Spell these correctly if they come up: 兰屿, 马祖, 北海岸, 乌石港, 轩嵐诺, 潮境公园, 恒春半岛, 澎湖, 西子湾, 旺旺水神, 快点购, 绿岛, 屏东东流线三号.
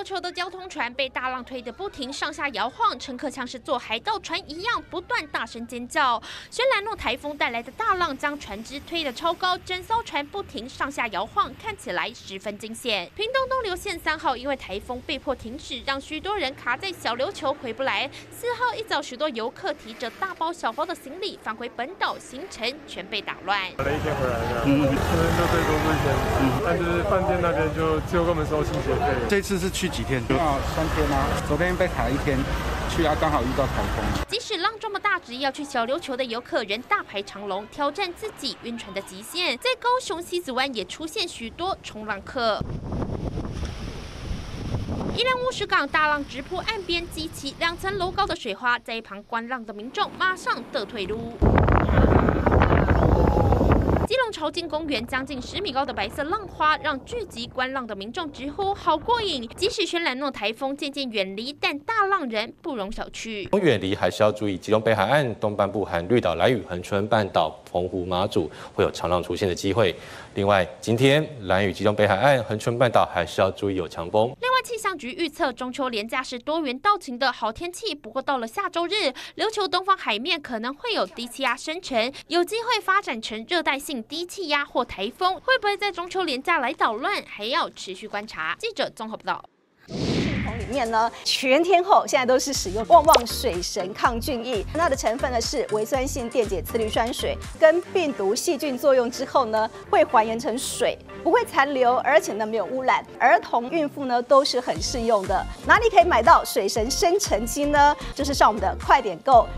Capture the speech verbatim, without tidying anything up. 琉球的交通船被大浪推得不停上下摇晃，乘客像是坐海盗船一样不断大声尖叫。轩嵐诺台风带来的大浪将船只推得超高，整艘船不停上下摇晃，看起来十分惊险。屏东东流线三号因为台风被迫停驶，让许多人卡在小琉球回不来。四号一早，许多游客提着大包小包的行李返回本岛，行程全被打乱。回来一天回来的，嗯，就最多是一天，嗯，但是饭店那边就只有跟我们收清洁费。这次是去几天？啊，三天啊，昨天被卡一天。 去啊，刚好遇到台风。即使浪这么大，只要去小琉球的游客仍大排长龙，挑战自己晕船的极限。在高雄西子湾也出现许多冲浪客。宜兰乌石港大浪直扑岸边，激起两层楼高的水花，在一旁观浪的民众马上得退路。 基隆潮境公园将近十米高的白色浪花，让聚集观浪的民众直呼好过瘾。即使轩嵐诺台风渐渐远离，但大浪人不容小觑。远离还是要注意，基隆北海岸、东半部含绿岛、兰屿、恒春半岛、澎湖、马祖会有长浪出现的机会。另外，今天兰屿、基隆北海岸、恒春半岛还是要注意有强风。另外，气象局预测中秋连假是多元到晴的好天气，不过到了下周日，琉球东方海面可能会有低气压生成，有机会发展成热带性 低气压或台风，会不会在中秋连假来捣乱，还要持续观察。记者综合报道。 里面呢，全天候现在都是使用旺旺水神抗菌液，它的成分呢是微酸性电解次氯酸水，跟病毒细菌作用之后呢，会还原成水，不会残留，而且呢没有污染，儿童、孕妇呢都是很适用的。哪里可以买到水神生成机呢？就是上我们的快点购。